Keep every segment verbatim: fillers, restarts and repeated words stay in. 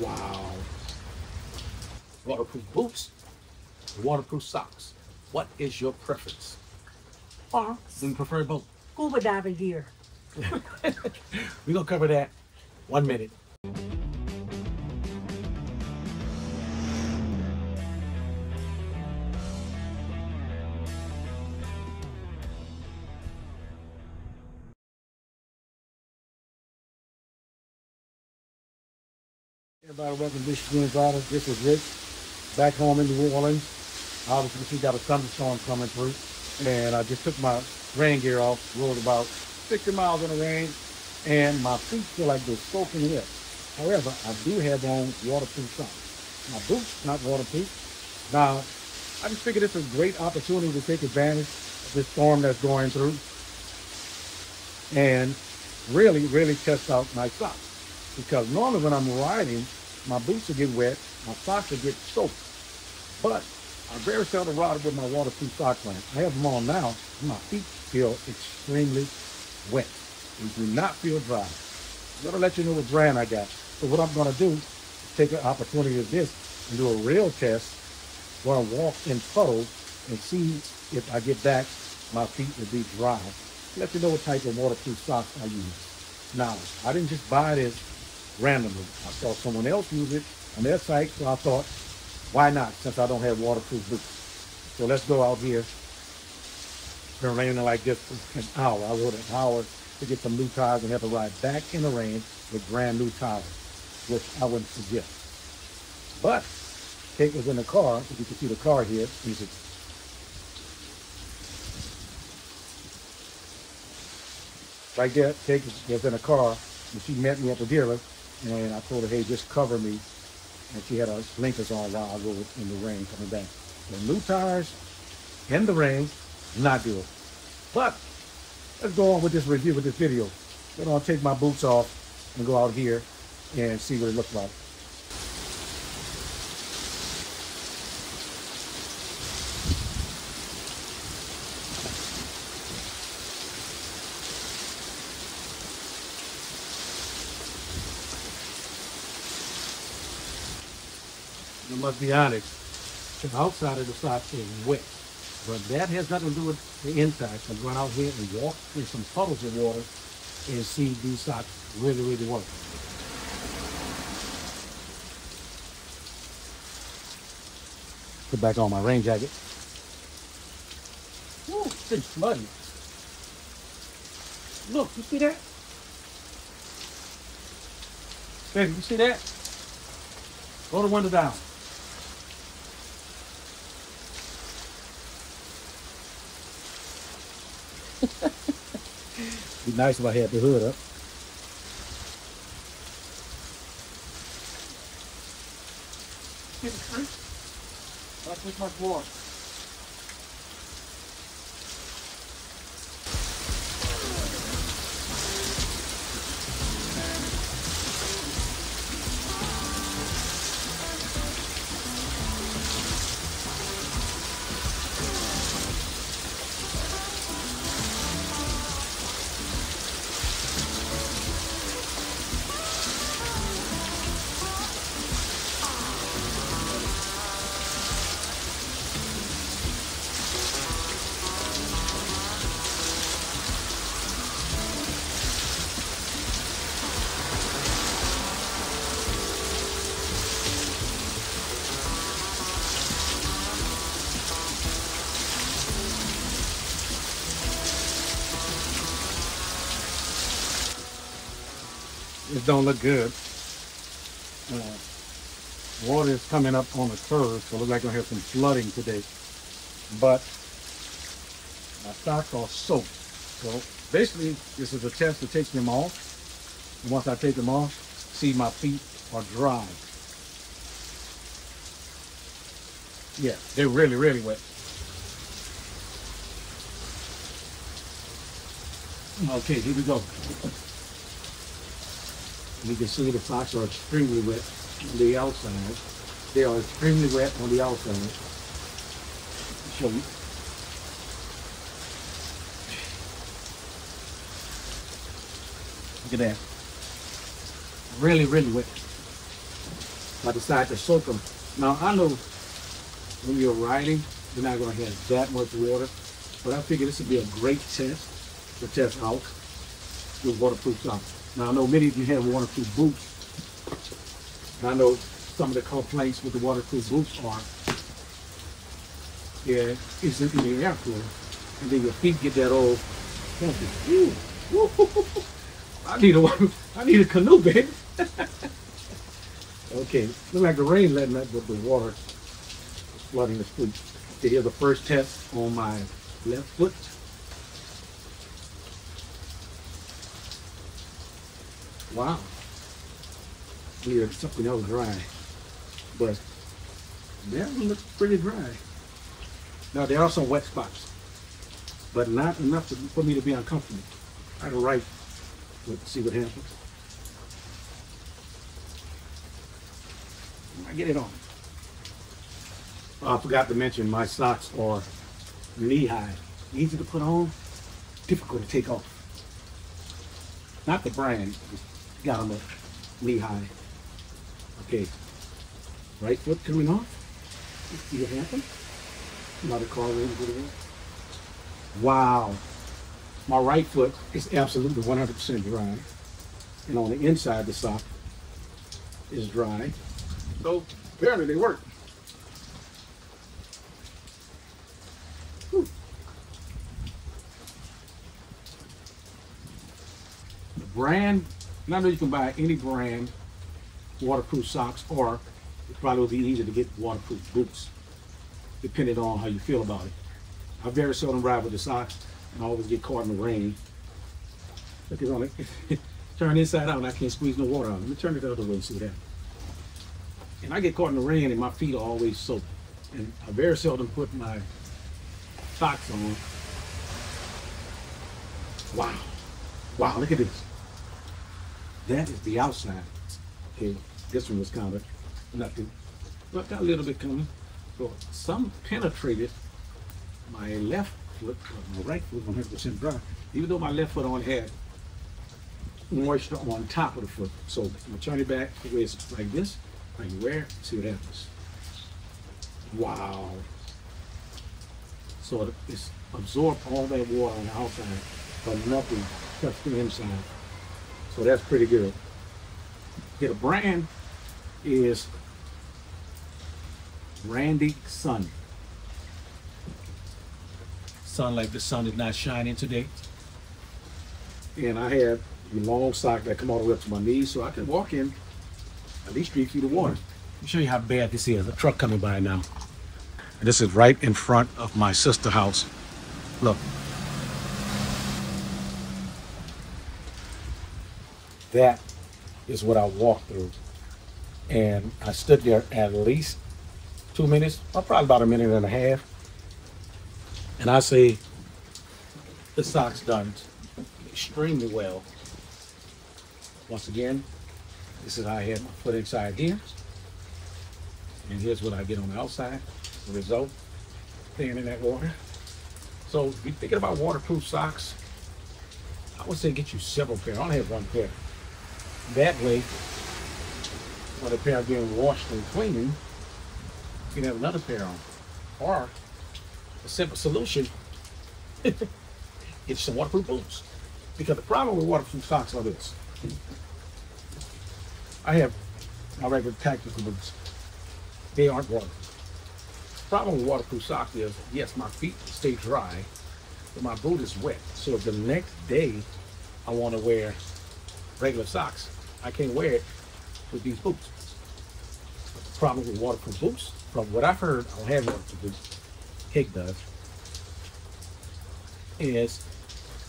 Wow. Waterproof boots, waterproof socks. What is your preference? Or we prefer both. Scuba diving gear. We're gonna cover that one minute. Everybody, welcome to this Twin Brothers. This is Rick, back home in New Orleans. Obviously, we got a thunderstorm coming through, and I just took my rain gear off, rolled about sixty miles in the rain, and my feet feel like they're soaking wet. However, I do have on waterproof socks. My boots, not waterproof. Now, I just figured this is a great opportunity to take advantage of this storm that's going through, and really, really test out my socks. Because normally when I'm riding, my boots will get wet, my socks will get soaked. But I very seldom ride with my waterproof socks on. I have them on now, and my feet feel extremely wet. They do not feel dry. I'm gonna let you know what brand I got. So what I'm gonna do is take an opportunity of this and do a real test. I'm gonna walk in puddles and see if I get back, my feet will be dry. Let you know what type of waterproof socks I use. Now, I didn't just buy this randomly. I saw someone else use it on their site, so I thought, why not, since I don't have waterproof boots? So let's go out here. It's been raining like this for an hour. I rode an hour to get some new tires and have to ride back in the rain with brand new tires, which I wouldn't suggest. But Kate was in the car. If you can see the car here, you can right there, Kate was in a car, and she met me at the dealer. And I told her, hey, just cover me. And she had her blinkers on while I rode in the rain coming back. The new tires in the rain, not good. But let's go on with this review, with this video. Then I'll take my boots off and go out here and see what it looks like. You must be honest, the outside of the sock is wet, but that has nothing to do with the inside. So I'm going out here and walk through some puddles of water and see these socks really, really work. Put back on my rain jacket. Ooh, it's been flooding. Look, you see that? Baby, you see that? Roll the window down. Be nice if I had the hood up. Not too much water. It don't look good. Uh, water is coming up on the curve, so it looks like I'm gonna have some flooding today. But my socks are soaked. So basically, this is a test to take them off. And once I take them off, see my feet are dry. Yeah, they're really, really wet. Okay, here we go. You can see the socks are extremely wet on the outside. They are extremely wet on the outside. Show you. Look at that. Really, really wet. I decided to soak them. Now, I know when you're riding, you're not going to have that much water, but I figured this would be a great test to test out your waterproof socks. Now, I know many of you have waterproof boots, and I know some of the complaints with the waterproof boots are, yeah, it's in the air cooler, and then your feet get that old, ew, I need a, I need a canoe, baby. Okay, look like the rain letting up, but the water is flooding the street. Here's the first test on my left foot. Wow. Weird, something else dry. But that one looks pretty dry. Now, there are some wet spots, but not enough to, for me to be uncomfortable. I can write, let's see what happens. I get it on. I forgot to mention my socks are knee-high. Easy to put on, difficult to take off. Not the brand, just gotta look knee-high. Okay, right foot coming off. Let's see what happens. Another car waiting for the wow. My right foot is absolutely one hundred percent dry. And on the inside, the sock is dry. So apparently they work. Whew. The brand, and I know you can buy any brand waterproof socks, or it probably would be easier to get waterproof boots, depending on how you feel about it. I very seldom ride with the socks, and I always get caught in the rain. Look, it's only turn inside out, and I can't squeeze no water out. Let me turn it the other way and see what happens. And I get caught in the rain, and my feet are always soaked. And I very seldom put my socks on. Wow. Wow, look at this. That is the outside. Okay, this one was kind of nothing. But got a little bit coming. So some penetrated my left foot, my right foot one hundred percent dry. Even though my left foot only had moisture on top of the foot. So I'm gonna turn it back the way it's like this. I can wear it, see what happens. Wow. So it's absorbed all that water on the outside, but nothing touched the inside. So that's pretty good. Yeah, the brand is Randy Sun. Sun like the sun is not shining today. And I have the long sock that come all the way up to my knees, so I can walk in at least three feet of water. Let me show you how bad this is. A truck coming by now. And this is right in front of my sister's house. Look. That is what I walked through. And I stood there at least two minutes, or probably about a minute and a half. And I say, the sock's done extremely well. Once again, this is how I had my foot inside here. And here's what I get on the outside. The result, staying in that water. So if you're thinking about waterproof socks, I would say get you several pair. I only have one pair. That way, when a pair are being washed and cleaned, you can have another pair on. Or a simple solution, get some waterproof boots. Because the problem with waterproof socks are this. I have my regular tactical boots. They aren't waterproof. The problem with waterproof socks is, yes, my feet stay dry, but my boot is wet. So if the next day I want to wear regular socks, I can't wear it with these boots. The problem with waterproof boots, from what I've heard, I don't have waterproof boots, Hick does, is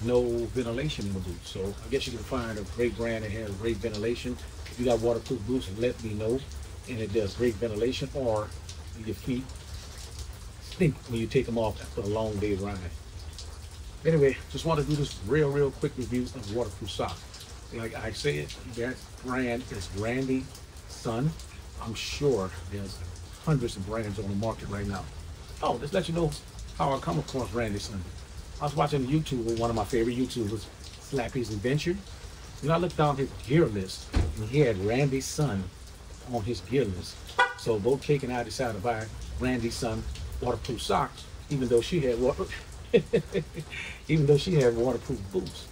no ventilation in the boot. So I guess you can find a great brand that has great ventilation. If you got waterproof boots, let me know, and it does great ventilation, or your feet stink when you take them off after a long day ride. Anyway, just want to do this real, real quick review of waterproof socks. Like I said, that brand is Randy Sun. I'm sure there's hundreds of brands on the market right now. Oh, just let you know how I come across Randy Sun. I was watching YouTube with one of my favorite YouTubers, Slappy Adventures. And I looked down his gear list, and he had Randy Sun on his gear list. So both Cake and I decided to buy Randy's Sun waterproof socks, even though she had water, even though she had waterproof boots.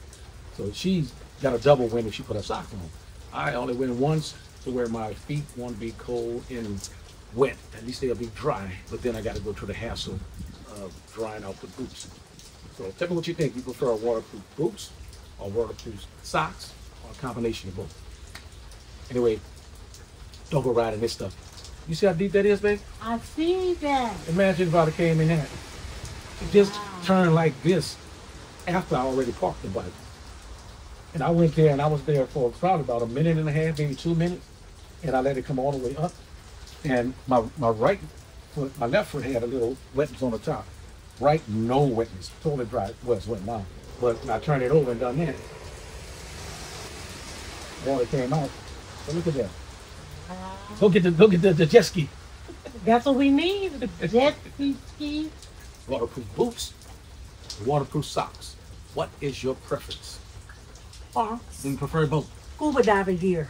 So she's got a double win if she put her sock on. I only win once to where my feet won't be cold and wet. At least they'll be dry, but then I got to go through the hassle of drying out the boots. So tell me what you think. You prefer waterproof boots or waterproof socks or a combination of both? Anyway, don't go riding this stuff. You see how deep that is, babe? I see that. Imagine if I came in there. It just wow. Turned like this after I already parked the bike. And I went there and I was there for probably about a minute and a half, maybe two minutes. And I let it come all the way up. And my, my right foot, my left foot had a little wetness on the top. Right, no wetness, totally dry. Well, it's wet now. But I turned it over and done that. Water came out. So look at that. Wow. Go get the, go get the, the jet ski. That's what we need, jet ski skis. Waterproof boots, waterproof socks. What is your preference? Socks. You prefer both? Scuba diving gear.